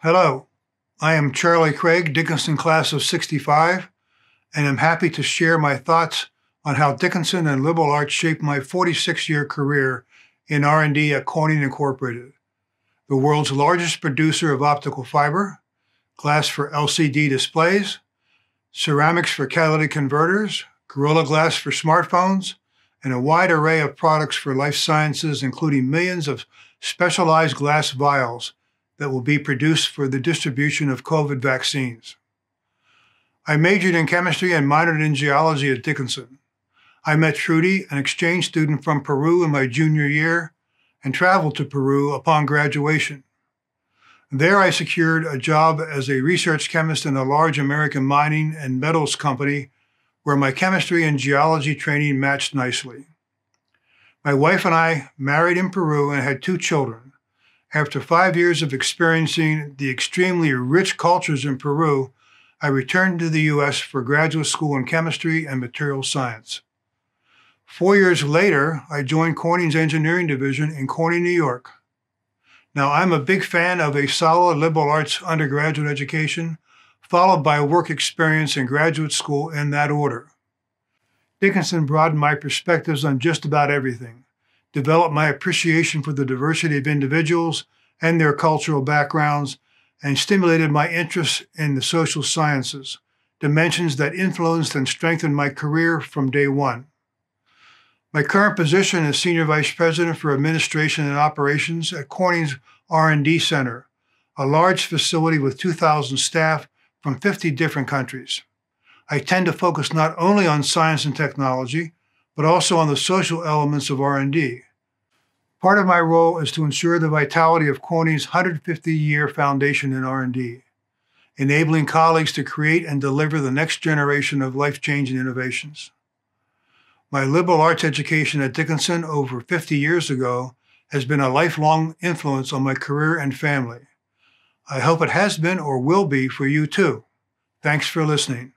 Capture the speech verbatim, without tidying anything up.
Hello, I am Charlie Craig, Dickinson Class of sixty-five, and I'm happy to share my thoughts on how Dickinson and liberal arts shaped my forty-six year career in R and D at Corning Incorporated, the world's largest producer of optical fiber, glass for L C D displays, ceramics for catalytic converters, Gorilla Glass for smartphones, and a wide array of products for life sciences, including millions of specialized glass vials that will be produced for the distribution of COVID vaccines. I majored in chemistry and minored in geology at Dickinson. I met Trudy, an exchange student from Peru, in my junior year and traveled to Peru upon graduation. There I secured a job as a research chemist in a large American mining and metals company where my chemistry and geology training matched nicely. My wife and I married in Peru and had two children. After five years of experiencing the extremely rich cultures in Peru, I returned to the U S for graduate school in chemistry and material science. Four years later, I joined Corning's engineering division in Corning, New York. Now, I'm a big fan of a solid liberal arts undergraduate education, followed by work experience in graduate school in that order. Dickinson broadened my perspectives on just about everything, developed my appreciation for the diversity of individuals and their cultural backgrounds, and stimulated my interest in the social sciences, dimensions that influenced and strengthened my career from day one. My current position is Senior Vice President for Administration and Operations at Corning's R and D Center, a large facility with two thousand staff from fifty different countries. I tend to focus not only on science and technology, but also on the social elements of R and D. Part of my role is to ensure the vitality of Corning's one hundred fifty year foundation in R and D, enabling colleagues to create and deliver the next generation of life-changing innovations. My liberal arts education at Dickinson over fifty years ago has been a lifelong influence on my career and family. I hope it has been or will be for you too. Thanks for listening.